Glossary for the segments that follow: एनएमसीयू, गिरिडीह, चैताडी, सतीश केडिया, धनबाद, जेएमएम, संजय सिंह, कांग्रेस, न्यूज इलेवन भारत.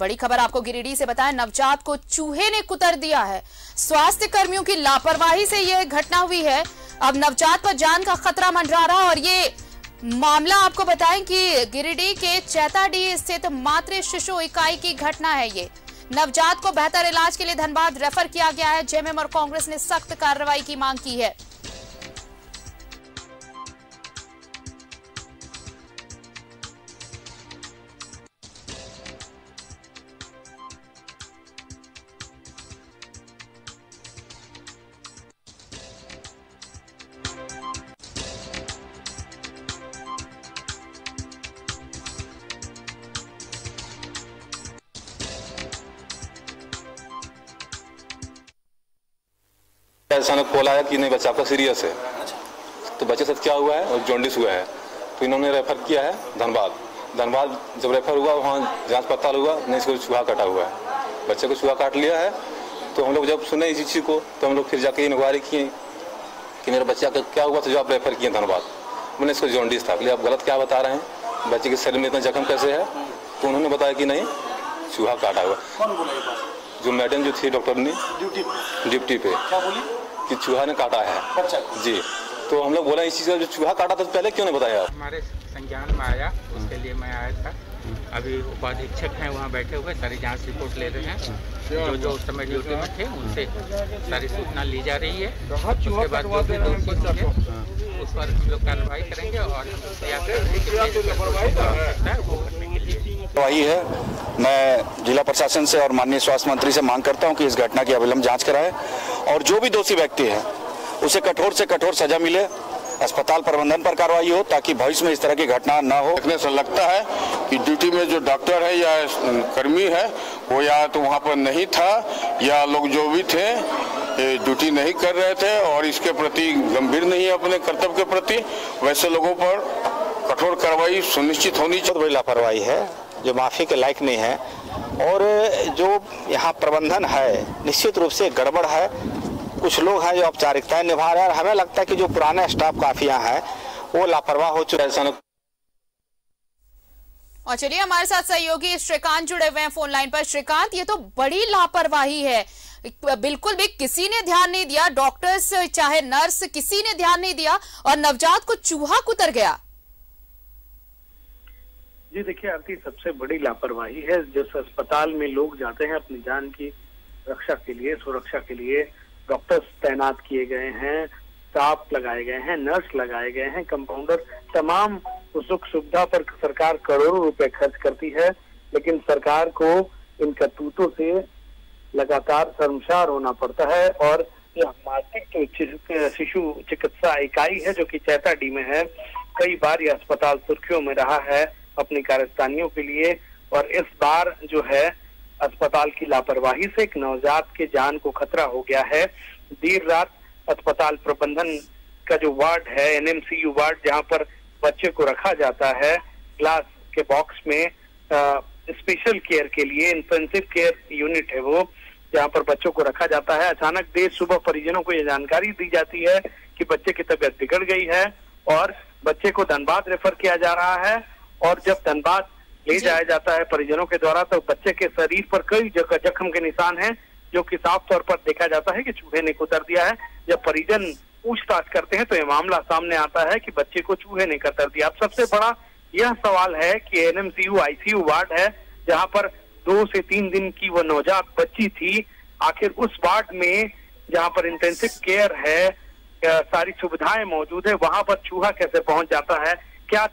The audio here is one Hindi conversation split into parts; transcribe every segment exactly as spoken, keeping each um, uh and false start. बड़ी खबर आपको गिरिडीह से बताएं, नवजात को चूहे ने कुतर दिया है। स्वास्थ्य कर्मियों की लापरवाही से यह घटना हुई है। अब नवजात पर जान का खतरा मंडरा रहा। और ये मामला आपको बताएं कि गिरिडीह के चैताडी स्थित मातृ शिशु इकाई की घटना है। ये नवजात को बेहतर इलाज के लिए धनबाद रेफर किया गया है। जेएमएम और कांग्रेस ने सख्त कार्रवाई की मांग की है। ऐसा कॉल आया कि नहीं, बच्चा आपका सीरियस है। तो बच्चे साथ क्या हुआ है और जॉन्डिस हुआ है, तो इन्होंने रेफर किया है धनबाद। धनबाद जब रेफर हुआ वहाँ जांच पड़ताल हुआ, नहीं इसको चूहा काटा हुआ है, बच्चे को चूहा काट लिया है। तो हम लोग जब सुने इस चीज़ को तो हम लोग फिर जाके इंक्वायरी किए कि मेरे बच्चा का क्या हुआ, तो जो आप रेफर किए धनबाद, मैंने इसको जॉन्डिस था। आप गलत क्या बता रहे हैं, बच्चे के शरीर में इतना जख्म कैसे है? तो उन्होंने बताया कि नहीं चूहा काटा हुआ। जो मैडम जो थी डॉक्टर ने ड्यूटी पे कि चूहा ने काटा है जी। तो हम लोग बोला इस चीज़ का जो चूहा काटा था पहले क्यों नहीं बताया? हमारे संज्ञान में आया, उसके लिए मैं आया था। अभी उपाधीक्षक हैं वहाँ बैठे हुए, सारी जांच रिपोर्ट ले रहे हैं। जो जो उस समय ड्यूटी में थे उनसे सारी सूचना ली जा रही है। उसके बाद जो भी दोषी होंगे उस पर हम लोग कार्रवाई करेंगे और वही है। मैं जिला प्रशासन से और माननीय स्वास्थ्य मंत्री से मांग करता हूं कि इस घटना की अविलंब जांच कराएं और जो भी दोषी व्यक्ति है उसे कठोर से कठोर सजा मिले, अस्पताल प्रबंधन पर कार्रवाई हो ताकि भविष्य में इस तरह की घटना न हो। देखने से लगता है कि ड्यूटी में जो डॉक्टर है या कर्मी है वो या तो वहाँ पर नहीं था या लोग जो भी थे ड्यूटी नहीं कर रहे थे और इसके प्रति गंभीर नहीं है अपने कर्तव्य के प्रति। वैसे लोगों पर कठोर कार्रवाई सुनिश्चित होनी चाहिए। बड़ी लापरवाही है जो माफ़ी के लायक नहीं है और जो यहाँ प्रबंधन है निश्चित रूप से गड़बड़ है। कुछ लोग हैं जो औपचारिकताएं निभा रहे हैं और हमें लगता है कि जो पुराना स्टाफ काफी यहाँ है वो लापरवाह हो चुका है। और चलिए हमारे साथ सहयोगी श्रीकांत जुड़े हुए हैं फोन लाइन पर। श्रीकांत, ये तो बड़ी लापरवाही है, बिल्कुल भी किसी ने ध्यान नहीं दिया, डॉक्टर्स चाहे नर्स किसी ने ध्यान नहीं दिया और नवजात को चूहा कुतर गया। जी देखिए आरती, सबसे बड़ी लापरवाही है। जिस अस्पताल में लोग जाते हैं अपनी जान की रक्षा के लिए, सुरक्षा के लिए डॉक्टर्स तैनात किए गए हैं, स्टाफ लगाए गए हैं, नर्स लगाए गए हैं, कंपाउंडर, तमाम सुख सुविधा पर सरकार करोड़ों रुपए खर्च करती है, लेकिन सरकार को इन करतूतों से लगातार शर्मसार होना पड़ता है। और यह मातृ शिशु चिकित्सा इकाई है जो कि चैताडी में है, कई बार यह अस्पताल सुर्खियों में रहा है अपनी कार्यस्थानियों के लिए। और इस बार जो है अस्पताल की लापरवाही से एक नवजात के जान को खतरा हो गया है। देर रात अस्पताल प्रबंधन का जो वार्ड है, एनएमसीयू वार्ड, जहां पर बच्चे को रखा जाता है ग्लास के बॉक्स में आ, स्पेशल केयर के लिए, इंटेंसिव केयर यूनिट है वो, जहां पर बच्चों को रखा जाता है। अचानक देर सुबह परिजनों को यह जानकारी दी जाती है कि बच्चे की तबीयत बिगड़ गई है और बच्चे को धनबाद रेफर किया जा रहा है। और जब धनबाद ले जाया जाता है परिजनों के द्वारा तो बच्चे के शरीर पर कई जगह जख्म के निशान हैं जो कि साफ तौर पर देखा जाता है कि चूहे ने कुतर दिया है। जब परिजन पूछताछ करते हैं तो यह मामला सामने आता है कि बच्चे को चूहे ने कुतर दिया। अब सबसे बड़ा यह सवाल है कि एनएमसीयू आईसीयू वार्ड है जहां पर दो से तीन दिन की वो नवजात बच्ची थी, आखिर उस वार्ड में जहाँ पर इंटेंसिव केयर है, सारी सुविधाएं मौजूद है, वहां पर चूहा कैसे पहुंच जाता है? क्या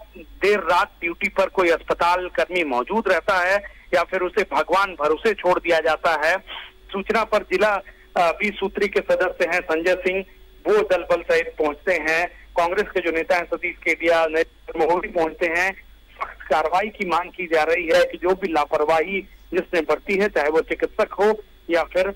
देर रात ड्यूटी पर कोई अस्पताल कर्मी मौजूद रहता है या फिर उसे भगवान भरोसे छोड़ दिया जाता है? सूचना पर जिला बीस सूत्री के सदस्य हैं संजय सिंह, वो दल बल सहित पहुंचते हैं। कांग्रेस के जो नेता हैं सतीश केडिया पहुंचते हैं। सख्त कार्रवाई की मांग की जा रही है कि जो भी लापरवाही जिसने बरती है, चाहे वो चिकित्सक हो या फिर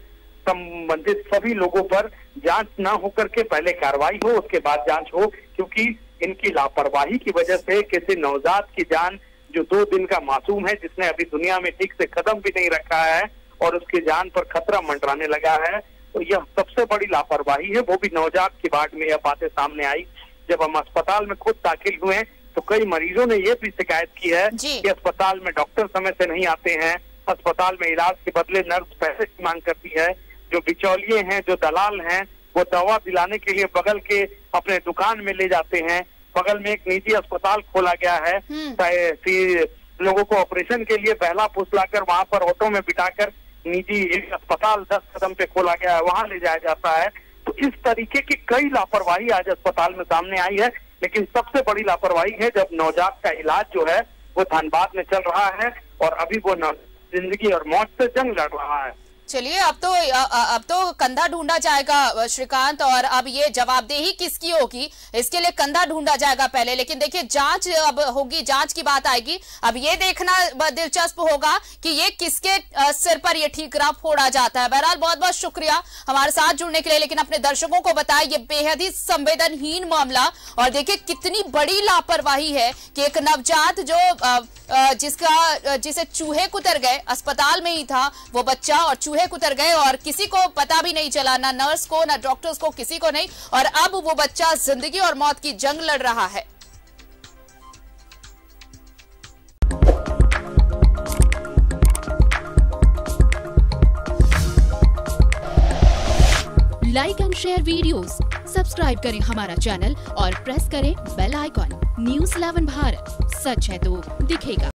संबंधित सभी लोगों पर जांच ना होकर के पहले कार्रवाई हो, उसके बाद जांच हो, क्योंकि इनकी लापरवाही की वजह से किसी नवजात की जान, जो दो दिन का मासूम है, जिसने अभी दुनिया में ठीक से कदम भी नहीं रखा है, और उसकी जान पर खतरा मंडराने लगा है। तो यह सबसे बड़ी लापरवाही है, वो भी नवजात की बाढ़ में यह बातें सामने आई। जब हम अस्पताल में खुद दाखिल हुए तो कई मरीजों ने यह भी शिकायत की है कि अस्पताल में डॉक्टर समय से नहीं आते हैं, अस्पताल में इलाज के बदले नर्स पैसे की मांग करती है। जो बिचौलिए हैं, जो दलाल हैं, वो दवा दिलाने के लिए बगल के अपने दुकान में ले जाते हैं। बगल में एक निजी अस्पताल खोला गया है, लोगों को ऑपरेशन के लिए बहला फुसलाकर वहाँ पर ऑटो में बिठाकर निजी एक अस्पताल दस कदम पे खोला गया है, वहाँ ले जाया जाता है। तो इस तरीके की कई लापरवाही आज अस्पताल में सामने आई है, लेकिन सबसे बड़ी लापरवाही है जब नवजात का इलाज जो है वो धनबाद में चल रहा है और अभी वो जिंदगी और मौत से जंग लड़ रहा है। चलिए, अब तो अब तो कंधा ढूंढा जाएगा श्रीकांत, और अब ये जवाबदेही किसकी होगी इसके लिए कंधा ढूंढा जाएगा पहले। लेकिन देखिए, जांच अब होगी, जांच की बात आएगी। अब ये देखना दिलचस्प होगा कि ये किसके सिर पर ये ठीकरा फोड़ा जाता है। बहरहाल, बहुत बहुत शुक्रिया हमारे साथ जुड़ने के लिए, लेकिन अपने दर्शकों को बताएं, ये बेहद ही संवेदनहीन मामला, और देखिए कितनी बड़ी लापरवाही है कि एक नवजात जो जिसका जिसे चूहे कुतर गए, अस्पताल में ही था वो बच्चा और चूहे कुतर गए और किसी को पता भी नहीं चला, ना नर्स को, ना डॉक्टर्स को, किसी को नहीं, और अब वो बच्चा जिंदगी और मौत की जंग लड़ रहा है। Like and share videos, subscribe करें हमारा चैनल और प्रेस करें bell icon. न्यूज इलेवन भारत, सच है तो दिखेगा।